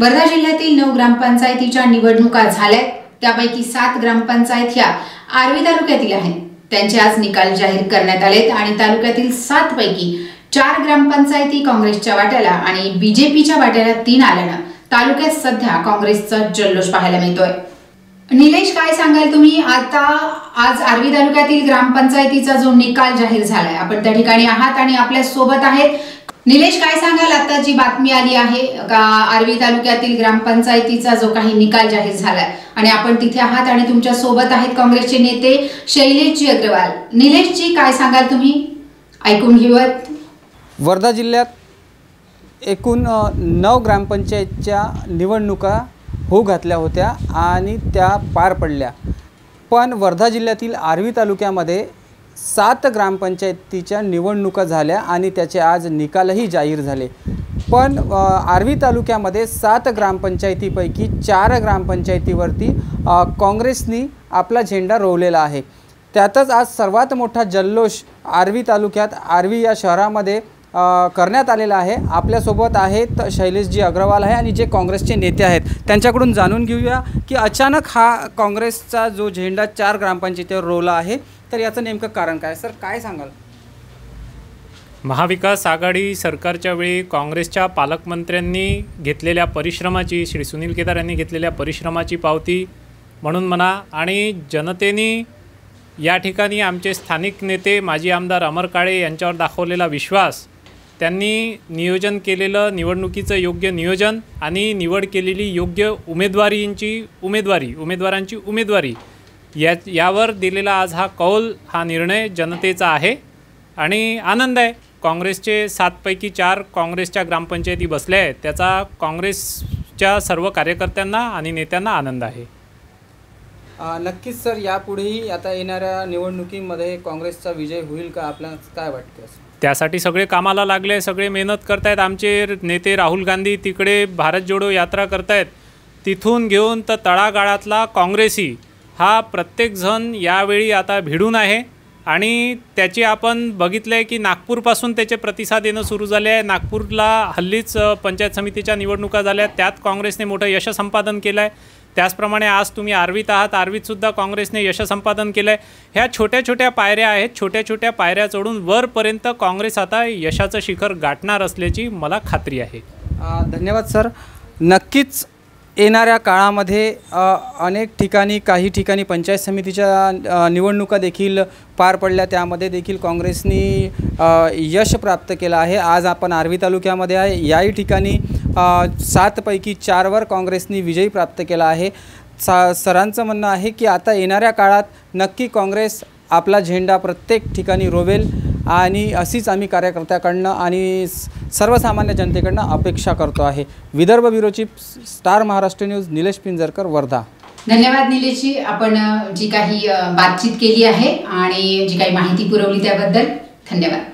वर्धा जिल्ह्यातील 9 ग्रामपंचायतीच्या निवडणुका झाल्या, त्यापैकी 7 ग्रामपंचायत ह्या आर्वी तालुक्यातील आहेत। त्यांचे आज निकाल जाहीर करण्यात आलेत आणि तालुक्यातील 7 पैकी 4 ग्रामपंचायती काँग्रेसच्या वाट्याला आणि बीजेपीच्या वाट्याला 3 आल्याने तालुक्यात सध्या काँग्रेसचा जल्लोष पाहायला मिळतोय। निलेश, काय सांगाल तुम्ही, आता आज आर्वी तालुक्यातील ग्रामपंचायतीचा जो निकाल जाहीर झालाय, आपण त्या ठिकाणी आहात आणि आपल्या सोबत आहेत। निलेश, काय सांगाल, आता जी बातमी आली आहे का आर्वी तालुक्यातील ग्रामपंचायतीचा जो काही निकाल जाहीर झालाय आणि आपण तिथे आहात आणि तुमच्या सोबत आहेत काँग्रेसचे नेते शैलेश अग्रवाल। निलेश जी, काय सांगाल तुम्ही, ऐकून घेऊयात। वर्धा जिल्ह्यात एकूण 9 ग्रामपंचायतच्या निवडणुका होऊ घातल्या होत्या आणि त्या पार पडल्या, पण वर्धा जिल्ह्यातील आर्वी तालुक्यामध्ये 7 ग्रामपंचायतीच्या निवडणुका झाल्या आणि त्याचे आज निकालही जाहीर झाले। पण आर्वी तालुक्यामध्ये 7 ग्रामपंचायतीपैकी 4 ग्रामपंचायतीवरती काँग्रेसनी आपला झेंडा रोवलेला आहे। त्यातच आज सर्वात मोठा जल्लोष आर्वी तालुक्यात, आर्वी या शहरामध्ये करण्यात आलेला आहे। आपल्यासोबत आहेत शैलेशजी अग्रवाल आहे आणि जे काँग्रेसचे नेते आहेत, त्यांच्याकडून जाणून घेऊया की अचानक हा काँग्रेसचा जो झेंडा 4 ग्रामपंचायतीवर रोवला आहे, तर याचं नेमकं कारण काय? सर, काय सांगाल? महाविकास आघाडी सरकारच्या वेळी काँग्रेसच्या पालकमंत्र्यांनी घेतलेल्या परिश्रमाची, श्री सुनील केदार यांनी घेतलेल्या परिश्रमाची पावती म्हणून म्हणा आणि जनतेने या ठिकाणी आमचे स्थानिक नेते माजी आमदार अमर काळे यांच्यावर दाखवलेला विश्वास, त्यांनी नियोजन केलेलं निवडणुकीचं योग्य नियोजन आणि निवड केलेली योग्य उमेदवारांची उमेदवारी यावर दिलेला आज हा कौल, हा निर्णय जनतेचा आहे आणि आनंद आहे। काँग्रेसचे 7 पैकी 4 काँग्रेसच्या ग्रामपंचायती बसल्या आहेत, त्याचा काँग्रेसच्या सर्व कार्यकर्त्यांना आणि नेत्यांना आनंद आहे। नक्कीच सर, यापुढेही आता येणाऱ्या निवडणुकीमध्ये काँग्रेसचा विजय होईल का, आपल्याला काय वाटतं? त्यासाठी सगळे कामाला लागले, सगळे मेहनत करतायत। आमचे नेते राहुल गांधी तिकडे भारत जोडो यात्रा करतायत, तिथून घेऊन तर तळागाळातला काँग्रेसी हा प्रत्येकजण यावेळी आता भिडून आहे आणि त्याची आपण बघितलं आहे की नागपूरपासून त्याचे प्रतिसाद येणं सुरू झाले आहे। नागपूरला हल्लीच पंचायत समितीच्या निवडणुका झाल्या, त्यात काँग्रेसने मोठं यश संपादन केलं आहे। त्याचप्रमाणे आज तुम्ही आर्वीत आहात, आर्वीतसुद्धा काँग्रेसने यश संपादन केलं आहे। ह्या छोट्या छोट्या पायऱ्या आहेत, छोट्या छोट्या पायऱ्या चढून वरपर्यंत काँग्रेस आता यशाचं शिखर गाठणार असल्याची मला खात्री आहे। धन्यवाद सर। नक्कीच येणाऱ्या काळामध्ये अनेक ठिकाणी, काही ठिकाणी पंचायत समितीच्या निवडणुका देखील पार पडल्या, त्यामध्ये देखील काँग्रेसनी यश प्राप्त केलं आहे। आज आपण आर्वी तालुक्यामध्ये आहे, याही ठिकाणी 7 पैकी 4 काँग्रेसनी विजय प्राप्त केला आहे। सरांचं म्हणणं आहे की आता येणाऱ्या काळात नक्की काँग्रेस आपला झेंडा प्रत्येक ठिकाणी रोवेल आणि अशीच आम्ही कार्यकर्त्याकडनं आणि सर्वसामान्य जनतेकडनं अपेक्षा करतो आहे। Vidarbha bureau chief, star Maharashtra news, Nilesh Pinjarkar, Wardha. धन्यवाद निलेशजी, आपण जी काही बातचीत केली आहे आणि जी काही माहिती पुरवली त्याबद्दल धन्यवाद।